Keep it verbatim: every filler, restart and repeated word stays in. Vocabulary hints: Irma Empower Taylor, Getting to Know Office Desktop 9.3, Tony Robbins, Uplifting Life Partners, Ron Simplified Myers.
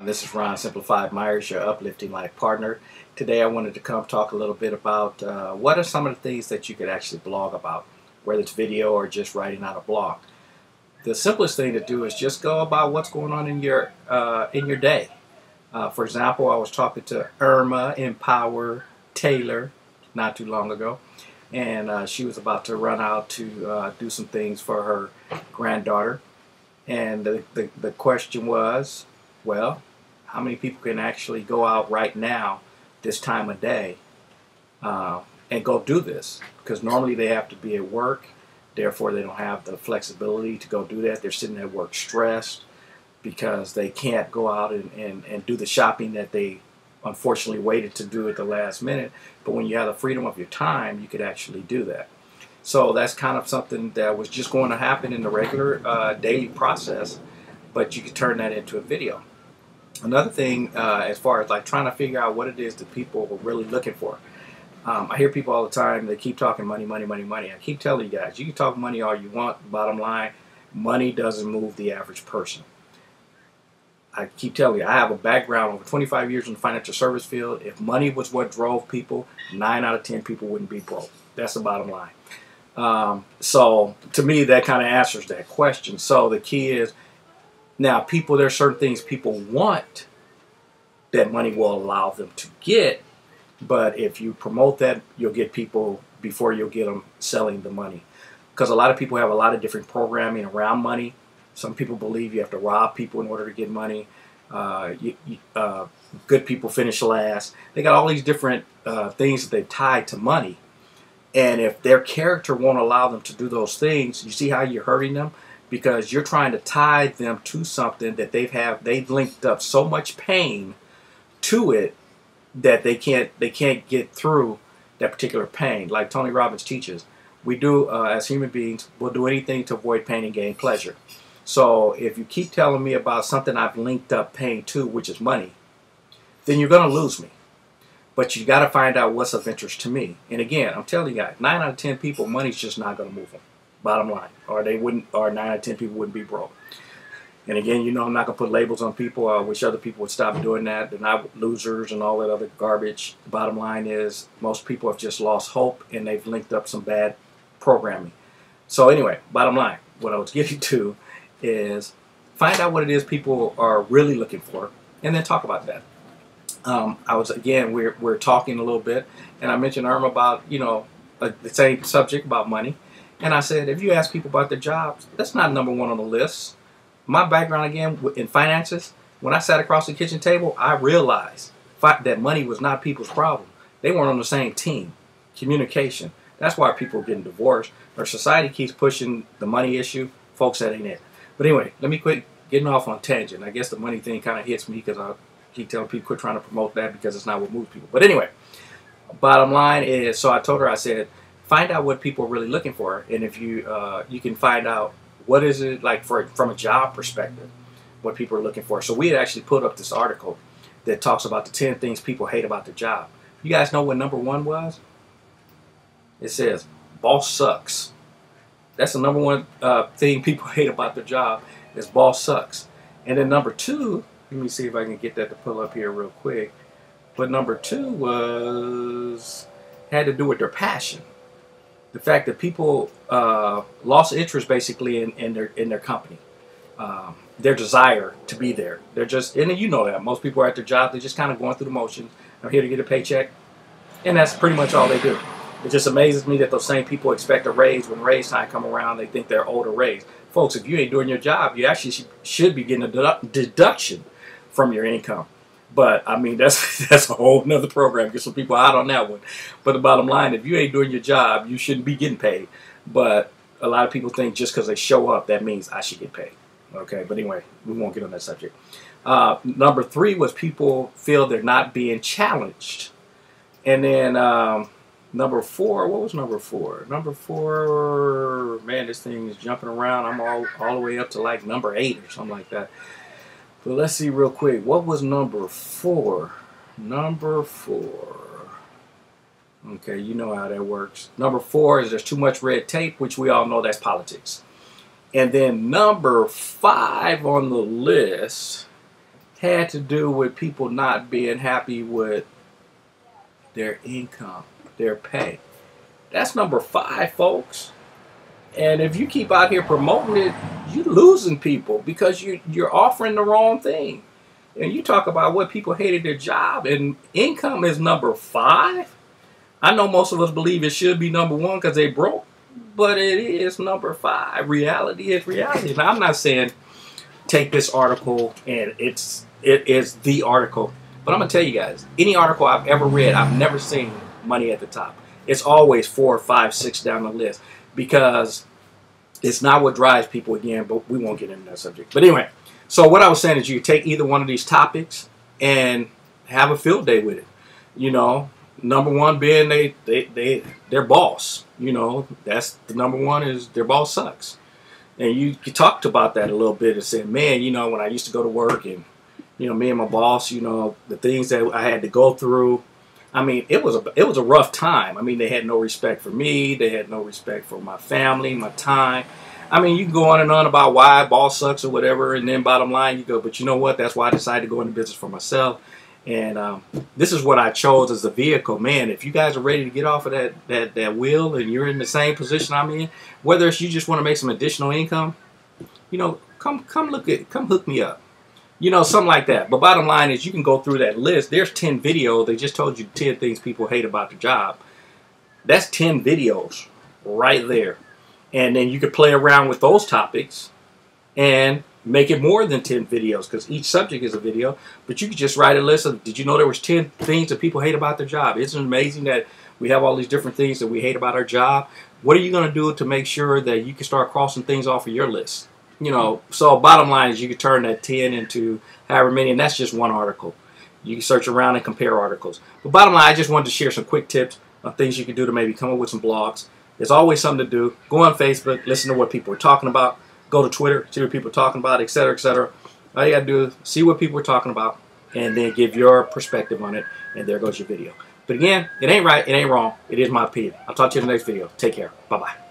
This is Ron Simplified Myers, your Uplifting Life Partner. Today I wanted to come talk a little bit about uh, what are some of the things that you could actually blog about, whether it's video or just writing out a blog. The simplest thing to do is just go about what's going on in your, uh, in your day. Uh, for example, I was talking to Irma Empower Taylor not too long ago, and uh, she was about to run out to uh, do some things for her granddaughter. And the, the, the question was, well, how many people can actually go out right now, this time of day, uh, and go do this? Because normally they have to be at work, therefore they don't have the flexibility to go do that. They're sitting at work stressed because they can't go out and, and, and do the shopping that they unfortunately waited to do at the last minute. But when you have the freedom of your time, you could actually do that. So that's kind of something that was just going to happen in the regular uh, daily process, but you could turn that into a video. Another thing, uh, as far as like trying to figure out what it is that people are really looking for. Um, I hear people all the time, they keep talking money, money, money, money. I keep telling you guys, you can talk money all you want. Bottom line, money doesn't move the average person. I keep telling you, I have a background over twenty-five years in the financial service field. If money was what drove people, nine out of ten people wouldn't be broke. That's the bottom line. Um, so to me, that kind of answers that question. So the key is, now, people, there are certain things people want that money will allow them to get, but if you promote that, you'll get people before you'll get them selling the money. Because a lot of people have a lot of different programming around money. Some people believe you have to rob people in order to get money. Uh, you, you, uh, good people finish last. They got all these different uh, things that they've tied to money. And if their character won't allow them to do those things, you see how you're hurting them? Because you're trying to tie them to something that they've have they've linked up so much pain to it that they can't they can't get through that particular pain. Like Tony Robbins teaches, we do uh, as human beings, we'll do anything to avoid pain and gain pleasure. So if you keep telling me about something I've linked up pain to, which is money, then you're going to lose me. But you got to find out what's of interest to me. And again, I'm telling you guys, nine out of ten people, money's just not going to move them. Bottom line, or they wouldn't, or nine out of ten people wouldn't be broke. And again, you know, I'm not gonna put labels on people. I wish other people would stop doing that. They're not losers and all that other garbage. The bottom line is, most people have just lost hope and they've linked up some bad programming. So anyway, bottom line, what I was getting to is find out what it is people are really looking for, and then talk about that. Um, I was again, we're we're talking a little bit, and I mentioned Irma about you know a, the same subject about money. And I said, if you ask people about their jobs, that's not number one on the list. My background, again, in finances, when I sat across the kitchen table, I realized that money was not people's problem. They weren't on the same team. Communication. That's why people are getting divorced. Our society keeps pushing the money issue. Folks, that ain't it. But anyway, let me quit getting off on tangent. I guess the money thing kind of hits me because I keep telling people quit trying to promote that because it's not what moves people. But anyway, bottom line is, so I told her, I said, find out what people are really looking for, and if you uh, you can find out what is it like for from a job perspective, what people are looking for. So we had actually put up this article that talks about the ten things people hate about their job. You guys know what number one was? It says, boss sucks. That's the number one uh, thing people hate about their job is boss sucks. And then number two, let me see if I can get that to pull up here real quick. But number two was, had to do with their passion. The fact that people uh, lost interest basically in, in their in their company, um, their desire to be there. They're just, and you know that most people are at their job. They're just kind of going through the motions. I'm here to get a paycheck, and that's pretty much all they do. It just amazes me that those same people expect a raise when raise time come around. They think they're owed a raise. Folks, if you ain't doing your job, you actually should be getting a dedu deduction from your income. But, I mean, that's that's a whole nother program. Get some people out on that one. But the bottom line, if you ain't doing your job, you shouldn't be getting paid. But a lot of people think just because they show up, that means I should get paid. Okay, but anyway, we won't get on that subject. Uh, number three was people feel they're not being challenged. And then um, number four, what was number four? Number four, man, this thing is jumping around. I'm all, all the way up to like number eight or something like that. But let's see real quick. What was number four? Number four. Okay, you know how that works. Number four is there's too much red tape, which we all know that's politics. And then number five on the list had to do with people not being happy with their income, their pay. That's number five, folks. And if you keep out here promoting it, you're losing people because you, you're offering the wrong thing. And you talk about what people hated their job, and income is number five. I know most of us believe it should be number one because they broke, but it is number five. Reality is reality. Now, I'm not saying take this article and it's it is the article, but I'm gonna tell you guys, any article I've ever read, I've never seen money at the top. It's always four, five, six down the list because it's not what drives people again. But we won't get into that subject. But anyway, so what I was saying is you take either one of these topics and have a field day with it. You know, number one being they they they their boss. You know, that's the number one is their boss sucks. And you, you talked about that a little bit and said, man, you know, when I used to go to work and, you know, me and my boss, you know, the things that I had to go through. I mean, it was a, it was a rough time. I mean, they had no respect for me. They had no respect for my family, my time. I mean, you can go on and on about why boss sucks or whatever. And then bottom line, you go, but you know what? That's why I decided to go into business for myself. And um, this is what I chose as the vehicle. Man, if you guys are ready to get off of that, that, that wheel and you're in the same position I'm in, whether it's you just want to make some additional income, you know, come come look at, come hook me up. You know, something like that. But bottom line is you can go through that list. There's ten videos. They just told you ten things people hate about the job. That's ten videos right there. And then you could play around with those topics and make it more than ten videos because each subject is a video. But you could just write a list of, did you know there was ten things that people hate about their job? Isn't it amazing that we have all these different things that we hate about our job? What are you going to do to make sure that you can start crossing things off of your list? You know, so bottom line is you can turn that ten into however many, and that's just one article. You can search around and compare articles. But bottom line, I just wanted to share some quick tips on things you can do to maybe come up with some blogs. There's always something to do. Go on Facebook, listen to what people are talking about. Go to Twitter, see what people are talking about, et cetera, et cetera. All you got to do is see what people are talking about and then give your perspective on it. And there goes your video. But again, it ain't right. It ain't wrong. It is my opinion. I'll talk to you in the next video. Take care. Bye-bye.